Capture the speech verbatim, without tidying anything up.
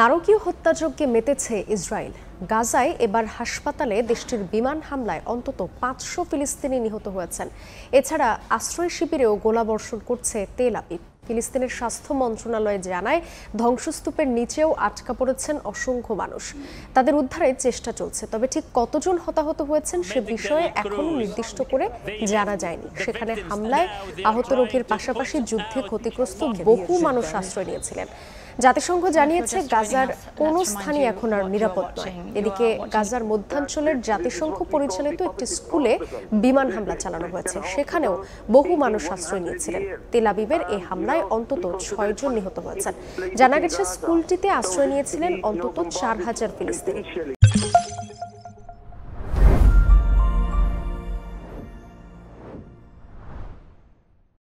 नारकीय हत्याযজ্ঞে মেতেছে Israel. গাজায় এবার হাসপাতালে দেশটির বিমান হামলায় অন্তত পাঁচশো ফিলিস্তিনি নিহত হয়েছেন। এছাড়া আশ্রয় শিবিরেও গোলাবর্ষণ করছে তেল আবিব। ফিলিস্তিনের স্বাস্থ্য মন্ত্রণালয় জানায়, ধ্বংসস্তূপের নিচেও আটকা পড়েছেন অসংখ্য মানুষ। তাদের উদ্ধারের চেষ্টা চলছে, তবে ঠিক কতজন হতাহত হয়েছেন সে বিষয়ে এখনো নির্দিষ্ট করে জানা যায়নি। সেখানে হামলায় আহত রোগীর পাশাপাশি যুদ্ধে ক্ষতিগ্রস্ত বহু মানুষ আশ্রয় নিয়েছিলেন। জাতিসংঘ জানিয়েছে, গাজার কোনো স্থানই এখন আর নিরাপদ নয়। এদিকে গাজার মধ্যাঞ্চলের জাতিসংঘ পরিচালিত একটি স্কুলে বিমান হামলা চালানো হয়েছে, সেখানেও বহু মানুষ আশ্রয় নিয়েছিলেন। তেল আবিবের এই হামলায় অন্তত ছয় জন নিহত হয়েছেন। জানা গেছে, স্কুলটিতে আশ্রয় নিয়েছিলেন অন্তত চার হাজার ফিলিস্তিনি।